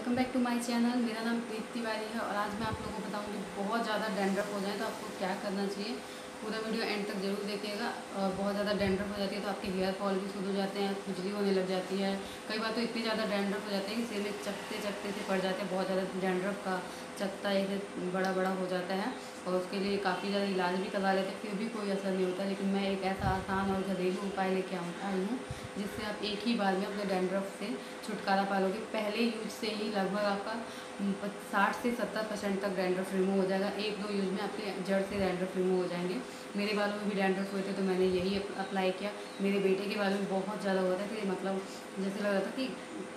Welcome back to my channel. मेरा नाम प्रीति तिवारी है और आज मैं आप लोगों को बताऊंगी बहुत ज़्यादा डैंड्रफ हो जाए तो आपको क्या करना चाहिए। पूरा वीडियो एंड तक जरूर देखिएगा। और बहुत ज़्यादा डैंड्रफ हो जाती है तो आपके हेयर फॉल भी शुरू हो जाते हैं, खुजली होने लग जाती है। कई बार तो इतनी ज़्यादा डैंड्रफ हो जाती है कि सिर चकते से पड़ जाते हैं। बहुत ज़्यादा डैंड्रफ का चकता ऐसे बड़ा हो जाता है और उसके लिए काफ़ी ज़्यादा इलाज भी करवा लेते हैं, फिर भी कोई असर नहीं होता। लेकिन मैं एक ऐसा आसान और घरेलू उपाय लेके आई हूँ जिससे आप एक ही बार में अपने डैंड्रफ से छुटकारा पा लोगे। पहले यूज से ही लगभग आपका 60 से 70% तक डैंड्रफ रिमूव हो जाएगा। एक दो यूज में आपके जड़ से डैंड्रफ रिमूव हो जाएंगे। मेरे बालों में भी डैंड्रफ हुए थे तो मैंने यही अप्लाई किया। मेरे बेटे के बालों में बहुत ज़्यादा हुआ था कि मतलब जैसे लग रहा था कि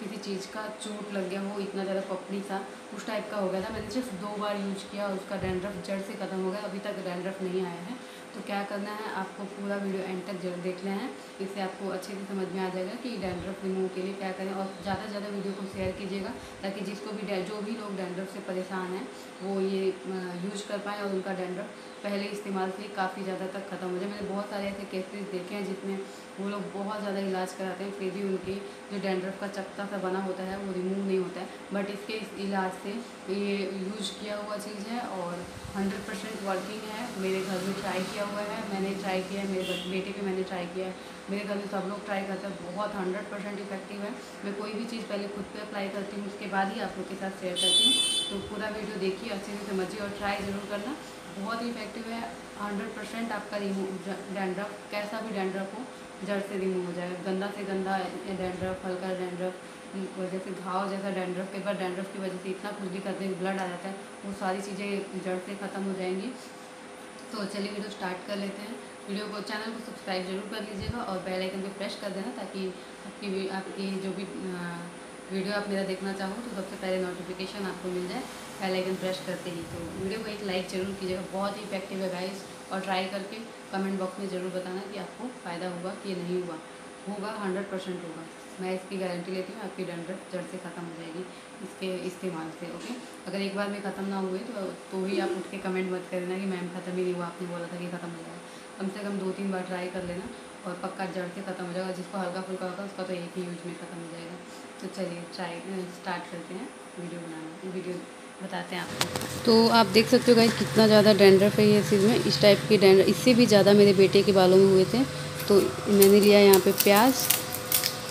किसी चीज़ का चोट लग गया हो, इतना ज़्यादा पपड़ी सा उस टाइप का हो गया था। मैंने सिर्फ 2 बार यूज किया और उसका डैंड्रफ जड़ से ख़त्म हो गया। अभी तक डैंड्रफ नहीं आया है। तो क्या करना है, आपको पूरा वीडियो एंड तक जरूर देखना है। इससे आपको अच्छे से समझ में आ जाएगा कि डैंड्रफ रिमूव के लिए क्या करें। और ज़्यादा से ज़्यादा वीडियो को शेयर कीजिएगा ताकि जो भी लोग डैंड्रफ से परेशान हैं वो ये यूज कर पाएँ और उनका डैंड्रफ पहले इस्तेमाल से काफ़ी ज़्यादा तक ख़त्म हो जाए। मैंने बहुत सारे ऐसे केसेस देखे हैं जिसमें वो लोग बहुत ज़्यादा इलाज कराते हैं फिर भी उनके जो डैंड्रफ का चपटा सा बना होता है वो रिमूव नहीं होता है। बट इसके इलाज से ये यूज किया हुआ चीज़ है और 100% वर्किंग है। मेरे घर में ट्राई किया हुआ है, मैंने ट्राई किया है, मेरे बेटे पे मैंने ट्राई किया है, मेरे घर में सब लोग ट्राई करते हैं। बहुत 100% इफेक्टिव है। मैं कोई भी चीज़ पहले खुद पे अप्लाई करती हूँ, उसके बाद ही आप लोग के साथ शेयर करती हूँ। तो पूरा वीडियो देखिए, अच्छे से समझिए और ट्राई ज़रूर करना। बहुत ही इफेक्टिव है। 100% आपका रिमूव डैंड्रफ, कैसा भी डैंड्रफ हो, जड़ से रिमूव हो जाएगा। गंदा से गंदा डैंड्रफ, हल्का डैंड्रफ, वजह से घाव जैसा डैंड्रफ, कई बार डैंड्रफ की वजह से इतना खुजली करते हैं ब्लड आ जाता है, वो सारी चीज़ें जड़ से ख़त्म हो जाएंगी। तो चलिए वीडियो स्टार्ट कर लेते हैं। वीडियो को, चैनल को सब्सक्राइब जरूर कर लीजिएगा और बेल आइकन पर प्रेस कर देना ताकि आपकी जो भी वीडियो आप मेरा देखना चाहो तो सबसे पहले नोटिफिकेशन आपको मिल जाए बेल आइकन प्रेस करते ही। तो वीडियो को एक लाइक जरूर कीजिएगा। बहुत ही इफेक्टिव है गाइस और ट्राई करके कमेंट बॉक्स में ज़रूर बताना कि आपको फ़ायदा हुआ कि नहीं हुआ। होगा, 100% होगा, मैं इसकी गारंटी लेती हूँ। आपकी डैंड्रफ जड़ से ख़त्म हो जाएगी इसके इस्तेमाल से। ओके, अगर एक बार में ख़त्म ना हुए तो ही आप उठ के कमेंट मत कर देना कि मैम ख़त्म ही नहीं हुआ, आपने बोला था कि ख़त्म हो जाएगा। कम से कम 2-3 बार ट्राई कर लेना और पक्का जड़ से ख़त्म हो जाएगा। जिसको हल्का फुल्का होगा उसका तो एक ही यूज में ख़त्म हो जाएगा। तो चलिए ट्राई स्टार्ट करते हैं वीडियो बनाना, वीडियो बताते हैं आपको। तो आप देख सकते हो गाइस कितना ज़्यादा डैंड्रफ है ये चीज़ में। इस टाइप के डैंड्रफ, इससे भी ज़्यादा मेरे बेटे के बालों में हुए थे। तो मैंने लिया यहाँ पे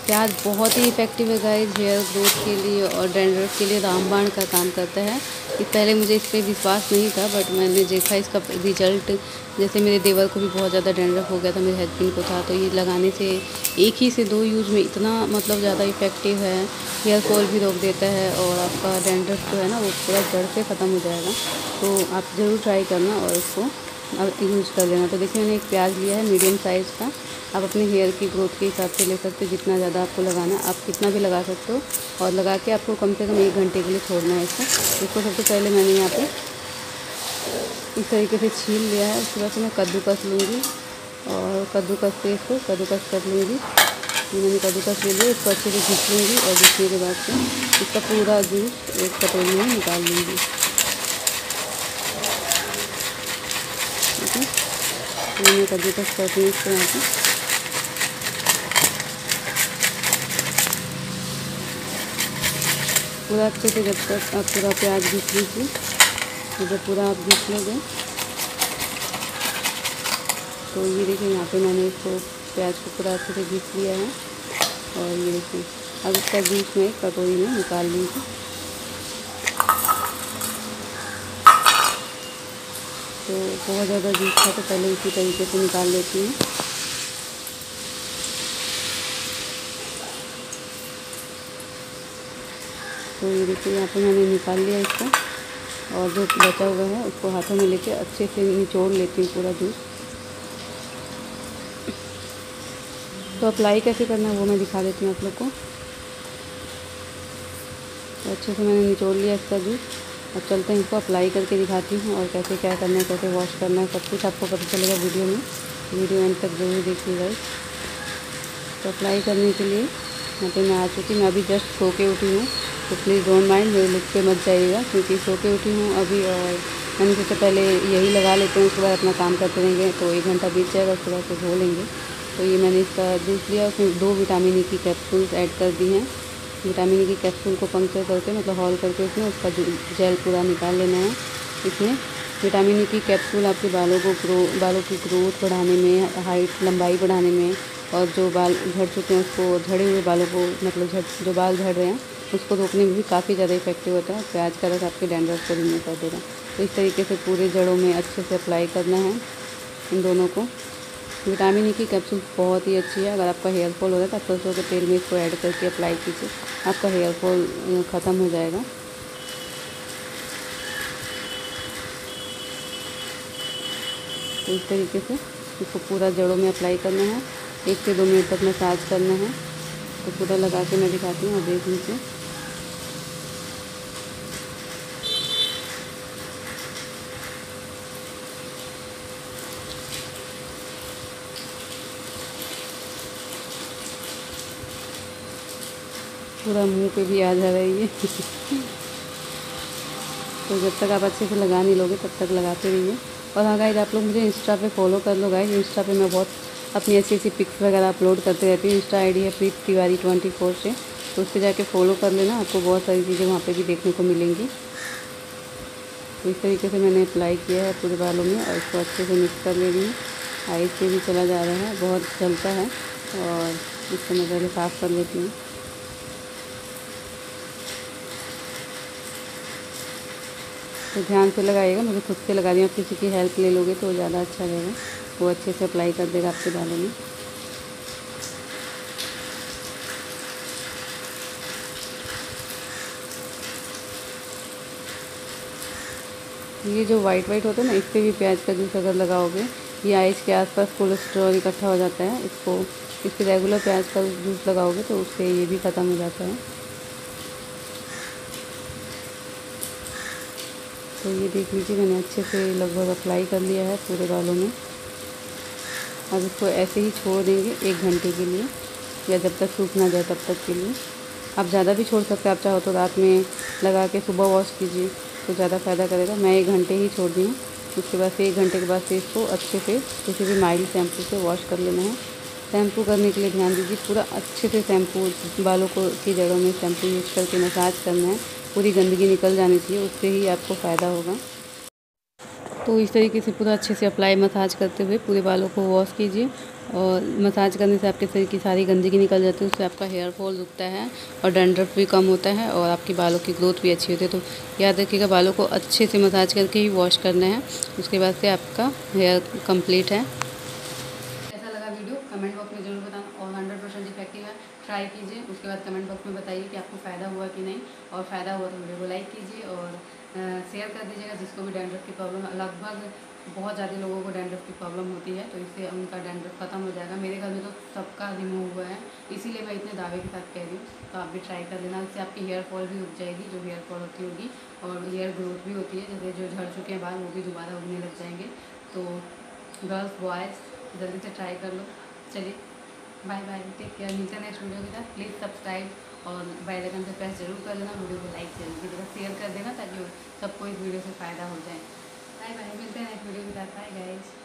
प्याज बहुत ही इफेक्टिव है गाइस हेयर ग्रोथ के लिए और डैंड्रफ के लिए रामबाण का काम करता है। पहले मुझे इस पर विश्वास नहीं था बट मैंने देखा इसका रिजल्ट। जैसे मेरे देवर को भी बहुत ज़्यादा डैंड्रफ हो गया था, मेरे हस्बैंड को था, तो ये लगाने से एक ही से 2 यूज़ में इतना मतलब ज़्यादा इफेक्टिव है। हेयर फॉल भी रोक देता है और आपका डैंड्रफ जो है ना वो पूरा जड़ से ख़त्म हो जाएगा। तो आप ज़रूर ट्राई करना और उसको आप यूज कर लेना। तो देखिए मैंने एक प्याज लिया है मीडियम साइज़ का। आप अपने हेयर की ग्रोथ के हिसाब से ले सकते हो, जितना ज़्यादा आपको लगाना आप कितना भी लगा सकते हो। और लगा के आपको कम से कम 1 घंटे के लिए छोड़ना है इसको। सबसे पहले मैंने यहाँ पे इस तरीके से छील लिया है। उसके बाद मैं कद्दूकस लूँगी और कद्दूकस कर लूँगी। मैंने कद्दूकस ले लिया, इसको अच्छे से घिस लूँगी और घिसने के बाद से इसका पूरा जूस एक कटोरी में निकाल लूँगी। ठीक है, मैंने कद्दूकस कर दी इसको यहाँ पर। पूरा अच्छे से जब तक आप पूरा प्याज घिस लीजिए, तो जब पूरा आप घिस लोगे तो ये देखिए यहाँ पे मैंने इसको प्याज को पूरा अच्छे से घिस लिया है। और ये देखिए अब इसका जूस में कटोरी में निकाल लीजिए। तो बहुत ज़्यादा जूस था तो पहले इसी तरीके से निकाल लेती हूँ। तो ये देखिए यहाँ पे मैंने निकाल लिया इसको और जो बचा हुआ है उसको हाथों में लेके अच्छे से निचोड़ लेती हूँ पूरा दूध। तो अप्लाई कैसे करना है वो मैं दिखा देती हूँ आप लोग को। तो अच्छे से मैंने निचोड़ लिया इसका दूध। अब चलते हैं इसको अप्लाई करके दिखाती हूँ और कैसे क्या करना है, कैसे वॉश करना है, सब कुछ आपको पता चलेगा वीडियो में। वीडियो एंड तक जरूर देखिएगा। तो अप्लाई करने के लिए यहाँ पर मैं आ चुकी हूँ। मैं अभी जस्ट सो के उठी हूँ तो प्लीज़ डोंट माइंड, मेरे लुक पे मत जाइएगा क्योंकि सो के उठी हूँ अभी। और मैंने सोचा पहले यही लगा लेते हैं, उसके बाद अपना काम करते रहेंगे तो 1 घंटा बीत जाएगा, उसके बाद धो लेंगे। तो ये मैंने इसका जूस लिया, उसमें 2 विटामिन ई की कैप्सूल्स ऐड कर दी हैं। विटामिन की कैप्सूल को पंक्चर करके मतलब हॉल करके इसमें उसका जेल पूरा निकाल लेना है। इसमें विटामिन की कैप्सूल आपके बालों की ग्रोथ बढ़ाने में, हाइट लंबाई बढ़ाने में, और जो बाल झड़ चुके हैं उसको, झड़े हुए बालों को मतलब जो बाल झड़ रहे हैं उसको रोकने में भी काफ़ी ज़्यादा इफेक्टिव होता है। प्याज का रस आपके डैंड्रफ को रिमूव कर देगा। तो इस तरीके से पूरे जड़ों में अच्छे से अप्लाई करना है इन दोनों को। विटामिन ई की कैप्सूल बहुत ही अच्छी है। अगर आपका हेयर फॉल हो रहा है तो आप सरसों के तेल में इसको ऐड करके अप्लाई कीजिए, आपका हेयर फॉल ख़त्म हो जाएगा। तो इस तरीके से इसको पूरा जड़ों में अप्लाई करना है। 1 से 2 मिनट तक मसाज करना है। तो पूरा लगा के मैं दिखाती हूँ, आप देख लीजिए। पूरा मुंह पे भी आ जा रही है। तो जब तक आप अच्छे से लगा नहीं लोगे तब तक लगाते रहिए। और हाँ गाइस, आप लोग मुझे इंस्टा पे फॉलो कर लो। गाइस इंस्टा पे मैं बहुत अपनी अच्छी अच्छी पिक्स वगैरह अपलोड करते रहती हूँ। इंस्टा आईडी है प्रीति तिवारी 24 से, तो उस पर जाके फॉलो कर लेना। आपको बहुत सारी चीज़ें वहाँ पे भी देखने को मिलेंगी। तो इस तरीके से मैंने अप्लाई किया है पूरे बालों में और इसको अच्छे से मिक्स कर ले रही हूँ। आइज से भी चला जा रहा है, बहुत चलता है। और इसको मैं पहले साफ़ कर लेती हूँ। तो ध्यान से लगाइएगा, मुझे खुद से लगा रही हूँ। आप किसी की हेल्प ले लोगे तो ज़्यादा अच्छा रहेगा, वो अच्छे से अप्लाई कर देगा आपके बालों में। ये जो वाइट होता है ना, इस पर भी प्याज का जूस अगर लगाओगे, ये आइज के आसपास कोलेस्ट्रॉल इकट्ठा हो जाता है। इस पर रेगुलर प्याज का जूस लगाओगे तो उससे ये भी ख़त्म हो जाता है। तो ये देख लीजिए, मैंने अच्छे से लगभग अप्लाई कर लिया है पूरे बालों में। अब इसको ऐसे ही छोड़ देंगे 1 घंटे के लिए, या जब तक सूख ना जाए तब तक के लिए। आप ज़्यादा भी छोड़ सकते हैं, आप चाहो तो रात में लगा के सुबह वॉश कीजिए तो ज़्यादा फ़ायदा करेगा। मैं 1 घंटे ही छोड़ दी हूँ। उसके बाद से 1 घंटे के बाद से इसको अच्छे से किसी भी माइल्ड शैम्पू से वॉश कर लेना है। शैम्पू करने के लिए ध्यान दीजिए, पूरा अच्छे से शैम्पू बालों को की जगहों में शैम्पू यूज़ करके मसाज करना है। पूरी गंदगी निकल जानी चाहिए, उससे ही आपको फ़ायदा होगा। तो इस तरीके से पूरा अच्छे से अप्लाई मसाज करते हुए पूरे बालों को वॉश कीजिए। और मसाज करने से आपके शरीर की सारी गंदगी निकल जाती है, उससे आपका हेयर फॉल रुकता है और डैंड्रफ भी कम होता है और आपकी बालों की ग्रोथ भी अच्छी होती है। तो याद रखिएगा, बालों को अच्छे से मसाज करके ही वॉश करना है, उसके बाद से आपका हेयर कंप्लीट है। कमेंट बॉक्स में जरूर बताना, और 100% इफेक्टिव है, ट्राई कीजिए। उसके बाद कमेंट बॉक्स में बताइए कि आपको फ़ायदा हुआ कि नहीं, और फ़ायदा हुआ तो वीडियो को लाइक कीजिए और शेयर कर दीजिएगा। जिसको भी डैंड्रफ की प्रॉब्लम, लगभग बहुत ज़्यादा लोगों को डैंड्रफ की प्रॉब्लम होती है, तो इससे उनका डैंड्रफ ख़त्म हो जाएगा। मेरे घर में तो सबका रिमूव हुआ है, इसीलिए मैं इतने दावे के साथ कह रही हूँ। तो आप भी ट्राई कर देना, इससे आपकी हेयर फॉल भी रुक जाएगी, जो हेयर फॉल होती होगी, और हेयर ग्रोथ भी होती है। जैसे जो झड़ चुके हैं बाल वो भी दोबारा उगने लग जाएंगे। तो गर्ल्स बॉयज़ जल्दी से ट्राई कर लो। चलिए बाय बाय, टेक केयर। मिलते हैं नेक्स्ट वीडियो के साथ। प्लीज़ सब्सक्राइब और बेल आइकन पे प्रेस जरूर कर देना। वीडियो को लाइक जरूर कीजिएगा, शेयर कर देना ताकि सबको इस वीडियो से फ़ायदा हो जाए। बाय बाय, मिलते हैं नेक्स्ट वीडियो के साथ। Bye guys.